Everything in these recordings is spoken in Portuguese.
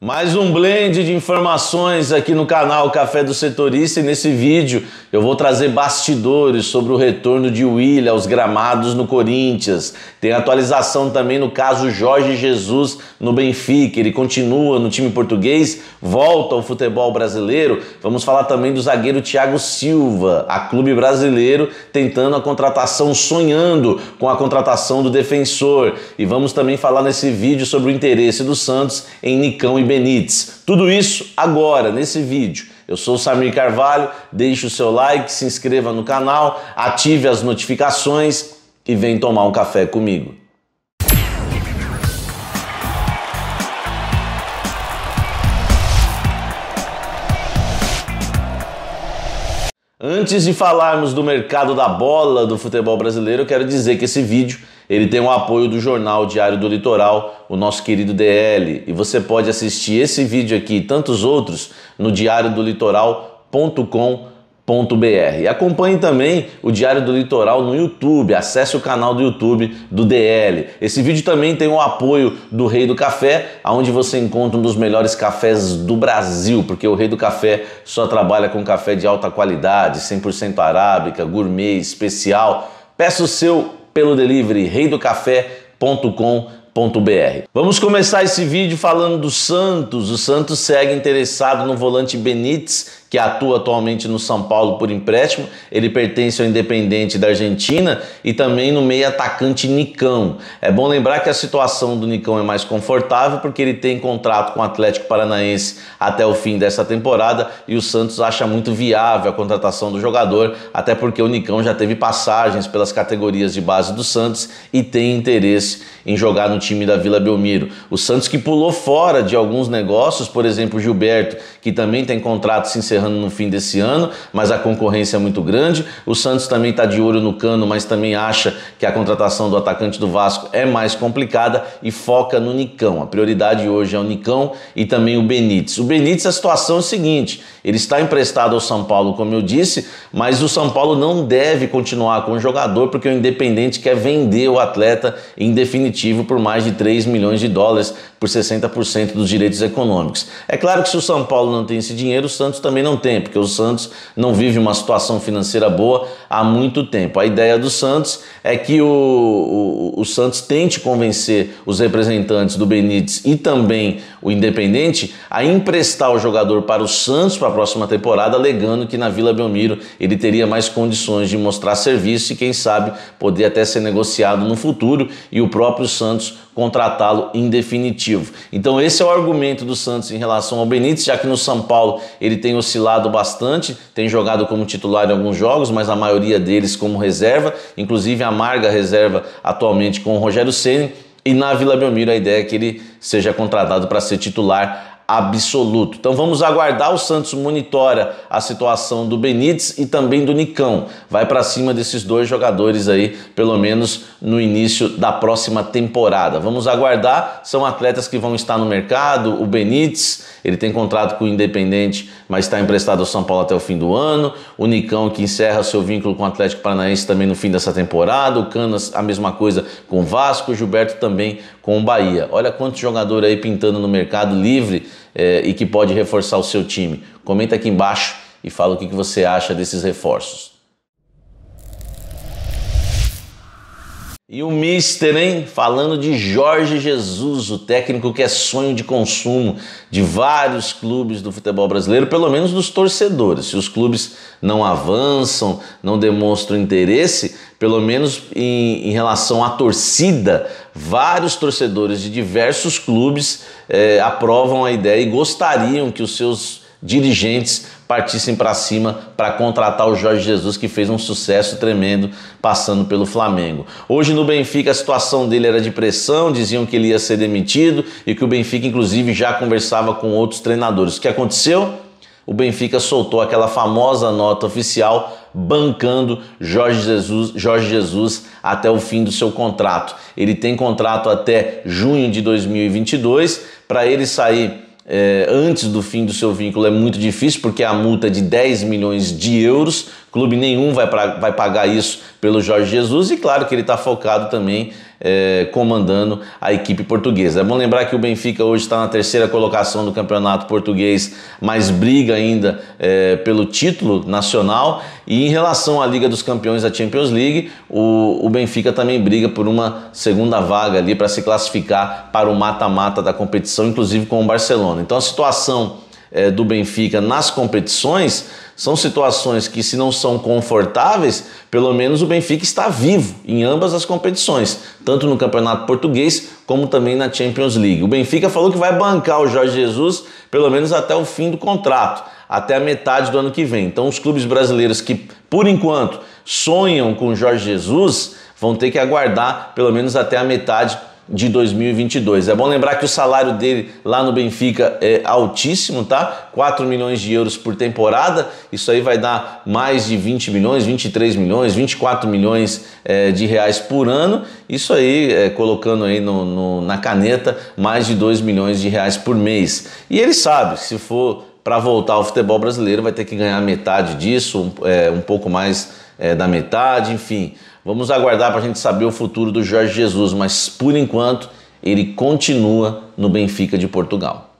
Mais um blend de informações aqui no canal Café do Setorista, e nesse vídeo eu vou trazer bastidores sobre o retorno de Willian aos gramados no Corinthians. Tem atualização também no caso Jorge Jesus no Benfica, ele continua no time português, volta ao futebol brasileiro. Vamos falar também do zagueiro Thiago Silva, a clube brasileiro tentando a contratação, sonhando com a contratação do defensor. E vamos também falar nesse vídeo sobre o interesse do Santos em Nikão e Benítez. Tudo isso agora, nesse vídeo. Eu sou o Samir Carvalho, deixe o seu like, se inscreva no canal, ative as notificações e vem tomar um café comigo. Antes de falarmos do mercado da bola do futebol brasileiro, eu quero dizer que esse vídeo ele tem o apoio do jornal Diário do Litoral, o nosso querido DL. E você pode assistir esse vídeo aqui e tantos outros no diariodolitoral.com.br. E acompanhe também o Diário do Litoral no YouTube, acesse o canal do YouTube do DL. Esse vídeo também tem o apoio do Rei do Café, onde você encontra um dos melhores cafés do Brasil, porque o Rei do Café só trabalha com café de alta qualidade, 100% arábica, gourmet, especial. Peça o seu pelo delivery, reidocafé.com.br. Vamos começar esse vídeo falando do Santos. O Santos segue interessado no volante Benítez, que atua atualmente no São Paulo por empréstimo. Ele pertence ao Independiente da Argentina, e também no meio atacante Nikão. É bom lembrar que a situação do Nikão é mais confortável, porque ele tem contrato com o Atlético Paranaense até o fim dessa temporada, e o Santos acha muito viável a contratação do jogador, até porque o Nikão já teve passagens pelas categorias de base do Santos e tem interesse em jogar no time da Vila Belmiro. O Santos, que pulou fora de alguns negócios, por exemplo, o Gilberto, que também tem contrato se encerrando no fim desse ano, mas a concorrência é muito grande. O Santos também está de olho no Cano, mas também acha que a contratação do atacante do Vasco é mais complicada e foca no Nikão. A prioridade hoje é o Nikão e também o Benítez. O Benítez, a situação é o seguinte: ele está emprestado ao São Paulo, como eu disse, mas o São Paulo não deve continuar com o jogador, porque o Independiente quer vender o atleta em definitivo por mais de US$ 3 milhões, por 60% dos direitos econômicos. É claro que, se o São Paulo não tem esse dinheiro, o Santos também não tem, porque o Santos não vive uma situação financeira boa há muito tempo. A ideia do Santos é que o Santos tente convencer os representantes do Benítez e também o Independiente a emprestar o jogador para o Santos para a próxima temporada, alegando que na Vila Belmiro ele teria mais condições de mostrar serviço e, quem sabe, poder até ser negociado no futuro e o próprio Santos contratá-lo em definitivo. Então esse é o argumento do Santos em relação ao Benítez, já que no São Paulo ele tem oscilado bastante, tem jogado como titular em alguns jogos, mas a maioria deles como reserva, inclusive amarga reserva atualmente com o Rogério Senna, e na Vila Belmiro a ideia é que ele seja contratado para ser titular absoluto. Então vamos aguardar. O Santos monitora a situação do Benítez e também do Nikão. Vai para cima desses dois jogadores aí, pelo menos no início da próxima temporada. Vamos aguardar. São atletas que vão estar no mercado. O Benítez, ele tem contrato com o Independiente, mas está emprestado ao São Paulo até o fim do ano. O Nikão, que encerra seu vínculo com o Atlético Paranaense também no fim dessa temporada. O Canas, a mesma coisa com o Vasco. O Gilberto também com o Bahia. Olha quanto jogador aí pintando no mercado livre, e que pode reforçar o seu time. Comenta aqui embaixo e fala o que você acha desses reforços. E o Mister, hein? Falando de Jorge Jesus, o técnico que é sonho de consumo de vários clubes do futebol brasileiro, pelo menos dos torcedores. Se os clubes não avançam, não demonstram interesse, pelo menos em relação à torcida, vários torcedores de diversos clubes aprovam a ideia e gostariam que os seus dirigentes partissem para cima para contratar o Jorge Jesus, que fez um sucesso tremendo passando pelo Flamengo. Hoje no Benfica a situação dele era de pressão, diziam que ele ia ser demitido e que o Benfica inclusive já conversava com outros treinadores. O que aconteceu? O Benfica soltou aquela famosa nota oficial bancando Jorge Jesus até o fim do seu contrato. Ele tem contrato até junho de 2022, para ele sair antes do fim do seu vínculo é muito difícil, porque a multa é de €10 milhões. Clube nenhum vai pagar isso pelo Jorge Jesus, e claro que ele está focado também comandando a equipe portuguesa. É bom lembrar que o Benfica hoje está na terceira colocação do Campeonato Português, mas briga ainda pelo título nacional. E em relação à Liga dos Campeões da Champions League, o Benfica também briga por uma segunda vaga ali para se classificar para o mata-mata da competição, inclusive com o Barcelona. Então a situação do Benfica nas competições são situações que, se não são confortáveis, pelo menos o Benfica está vivo em ambas as competições, tanto no Campeonato Português como também na Champions League. O Benfica falou que vai bancar o Jorge Jesus pelo menos até o fim do contrato, até a metade do ano que vem. Então os clubes brasileiros que, por enquanto, sonham com o Jorge Jesus vão ter que aguardar pelo menos até a metade de 2022. É bom lembrar que o salário dele lá no Benfica é altíssimo, tá? 4 milhões de euros por temporada, isso aí vai dar mais de 20 milhões, 23 milhões, 24 milhões de reais por ano, isso aí colocando aí na caneta mais de 2 milhões de reais por mês. E ele sabe, se for para voltar ao futebol brasileiro, vai ter que ganhar metade disso, um pouco mais da metade, enfim. Vamos aguardar para a gente saber o futuro do Jorge Jesus, mas por enquanto ele continua no Benfica de Portugal.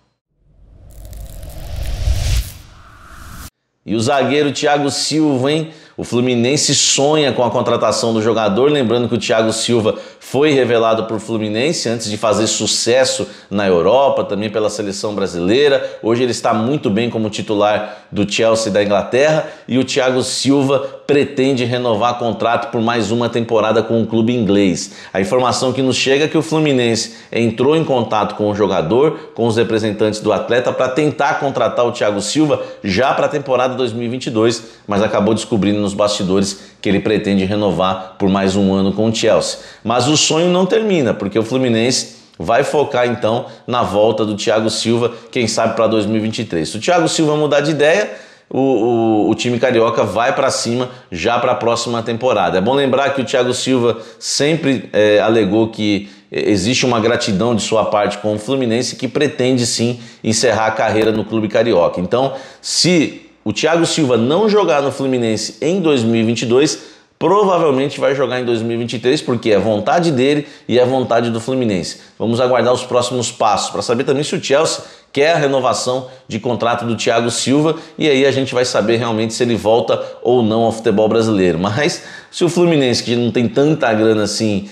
E o zagueiro Thiago Silva, hein? O Fluminense sonha com a contratação do jogador, lembrando que o Thiago Silva foi revelado por Fluminense antes de fazer sucesso na Europa, também pela seleção brasileira. Hoje ele está muito bem como titular do Chelsea da Inglaterra e o Thiago Silva pretende renovar contrato por mais uma temporada com o clube inglês. A informação que nos chega é que o Fluminense entrou em contato com o jogador, com os representantes do atleta, para tentar contratar o Thiago Silva já para a temporada 2022, mas acabou descobrindo nos bastidores que ele pretende renovar por mais um ano com o Chelsea. Mas o sonho não termina, porque o Fluminense vai focar então na volta do Thiago Silva, quem sabe para 2023. Se o Thiago Silva mudar de ideia, o time carioca vai para cima já para a próxima temporada. É bom lembrar que o Thiago Silva sempre alegou que existe uma gratidão de sua parte com o Fluminense, que pretende sim encerrar a carreira no clube carioca. Então, se o Thiago Silva não jogar no Fluminense em 2022, provavelmente vai jogar em 2023, porque é vontade dele e é vontade do Fluminense. Vamos aguardar os próximos passos para saber também se o Chelsea quer a renovação de contrato do Thiago Silva, e aí a gente vai saber realmente se ele volta ou não ao futebol brasileiro. Mas se o Fluminense, que não tem tanta grana assim,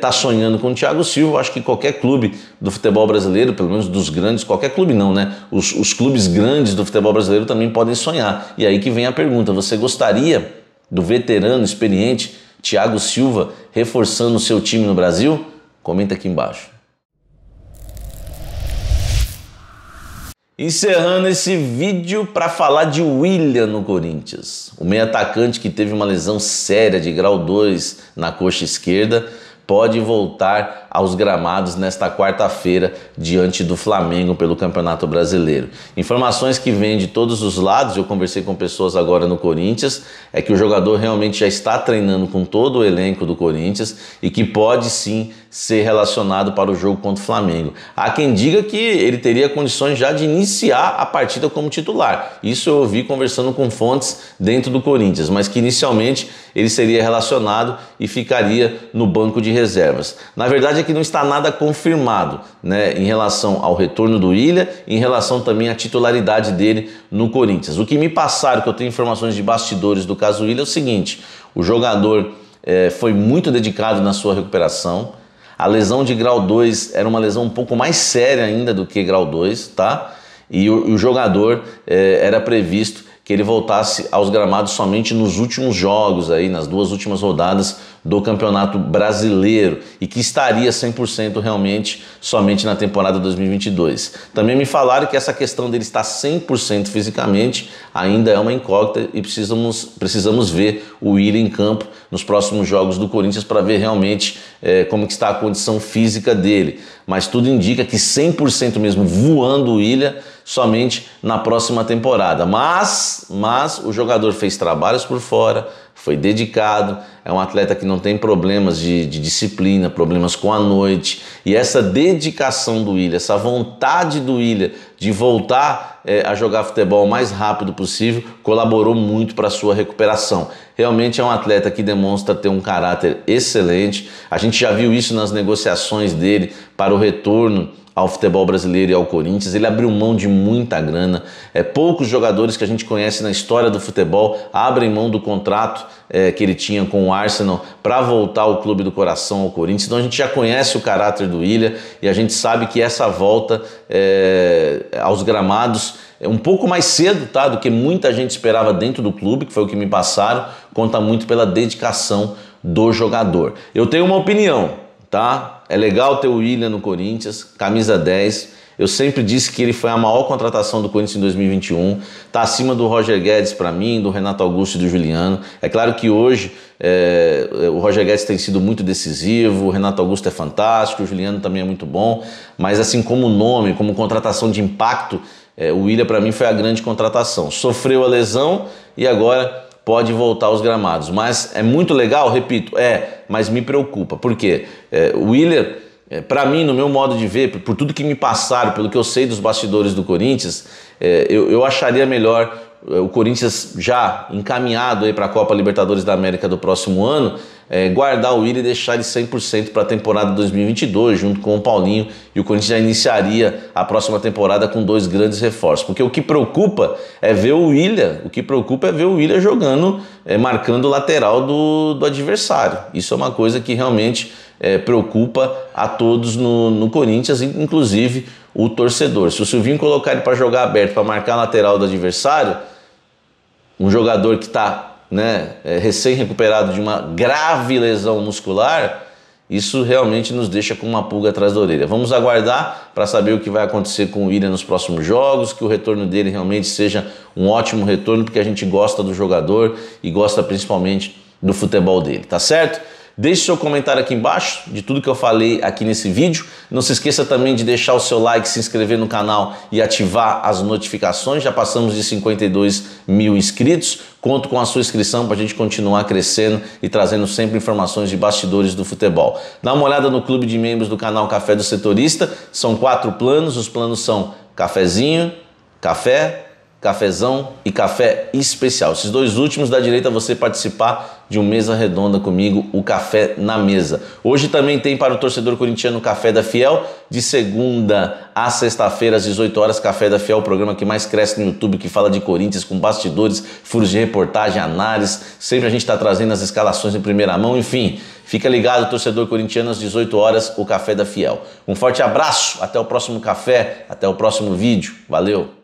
tá sonhando com o Thiago Silva, acho que qualquer clube do futebol brasileiro, pelo menos dos grandes, qualquer clube não, né? Os clubes grandes do futebol brasileiro também podem sonhar. E aí que vem a pergunta: você gostaria do veterano experiente Thiago Silva reforçando o seu time no Brasil? Comenta aqui embaixo. Encerrando esse vídeo para falar de Willian no Corinthians. O meio atacante, que teve uma lesão séria de grau 2 na coxa esquerda, pode voltar aos gramados nesta quarta-feira diante do Flamengo pelo Campeonato Brasileiro. Informações que vêm de todos os lados, eu conversei com pessoas agora no Corinthians, é que o jogador realmente já está treinando com todo o elenco do Corinthians e que pode sim ser relacionado para o jogo contra o Flamengo. Há quem diga que ele teria condições já de iniciar a partida como titular. Isso eu ouvi conversando com fontes dentro do Corinthians, mas que inicialmente ele seria relacionado e ficaria no banco de reservas. Na verdade é que não está nada confirmado, né, em relação ao retorno do Willian, em relação também à titularidade dele no Corinthians. O que me passaram, que eu tenho informações de bastidores do caso Willian, é o seguinte: o jogador foi muito dedicado na sua recuperação, a lesão de grau 2 era uma lesão um pouco mais séria ainda do que grau 2, tá? E o jogador era previsto que ele voltasse aos gramados somente nos últimos jogos, aí, nas duas últimas rodadas do Campeonato Brasileiro, e que estaria 100% realmente somente na temporada 2022. Também me falaram que essa questão dele estar 100% fisicamente ainda é uma incógnita e precisamos ver o Willian em campo nos próximos jogos do Corinthians para ver realmente como que está a condição física dele. Mas tudo indica que 100% mesmo voando o Willian somente na próxima temporada. Mas o jogador fez trabalhos por fora, foi dedicado, é um atleta que não tem problemas de disciplina, problemas com a noite. E essa dedicação do Willian, essa vontade do Willian de voltar a jogar futebol o mais rápido possível, colaborou muito para a sua recuperação. Realmente é um atleta que demonstra ter um caráter excelente. A gente já viu isso nas negociações dele para o retorno ao futebol brasileiro e ao Corinthians. Ele abriu mão de muita grana. Poucos jogadores que a gente conhece na história do futebol abrem mão do contrato que ele tinha com o Arsenal para voltar ao clube do coração, ao Corinthians. Então a gente já conhece o caráter do Willian e a gente sabe que essa volta aos gramados é um pouco mais cedo, tá, do que muita gente esperava dentro do clube, que foi o que me passaram, conta muito pela dedicação do jogador. Eu tenho uma opinião, tá? É legal ter o Willian no Corinthians, camisa 10. Eu sempre disse que ele foi a maior contratação do Corinthians em 2021. Está acima do Roger Guedes para mim, do Renato Augusto e do Juliano. É claro que hoje o Roger Guedes tem sido muito decisivo, o Renato Augusto é fantástico, o Juliano também é muito bom. Mas assim como nome, como contratação de impacto, o Willian para mim foi a grande contratação. Sofreu a lesão e agora pode voltar aos gramados. Mas é muito legal, repito, mas me preocupa. Por quê? O Willian, para mim, no meu modo de ver, por tudo que me passaram, pelo que eu sei dos bastidores do Corinthians, eu acharia melhor o Corinthians, já encaminhado para a Copa Libertadores da América do próximo ano, guardar o Willian e deixar ele 100% para a temporada 2022, junto com o Paulinho, e o Corinthians já iniciaria a próxima temporada com dois grandes reforços. Porque o que preocupa é ver o Willian, jogando, marcando o lateral do adversário. Isso é uma coisa que realmente preocupa a todos no Corinthians, inclusive o torcedor. Se o Silvinho colocar ele para jogar aberto, para marcar a lateral do adversário, um jogador que está, né, recém-recuperado de uma grave lesão muscular, isso realmente nos deixa com uma pulga atrás da orelha. Vamos aguardar para saber o que vai acontecer com o Willian nos próximos jogos, que o retorno dele realmente seja um ótimo retorno, porque a gente gosta do jogador e gosta principalmente do futebol dele, tá certo? Deixe seu comentário aqui embaixo de tudo que eu falei aqui nesse vídeo. Não se esqueça também de deixar o seu like, se inscrever no canal e ativar as notificações. Já passamos de 52 mil inscritos. Conto com a sua inscrição para a gente continuar crescendo e trazendo sempre informações de bastidores do futebol. Dá uma olhada no clube de membros do canal Café do Setorista. São 4 planos. Os planos são cafezinho, café, cafezão e café especial. Esses dois últimos da direita, você participar de um mesa redonda comigo, o Café na Mesa. Hoje também tem para o torcedor corintiano Café da Fiel, de segunda a sexta-feira às 18 horas, Café da Fiel, o programa que mais cresce no YouTube, que fala de Corinthians com bastidores, furos de reportagem, análise, sempre a gente está trazendo as escalações em primeira mão, enfim. Fica ligado, torcedor corintiano, às 18 horas, o Café da Fiel. Um forte abraço, até o próximo café, até o próximo vídeo, valeu!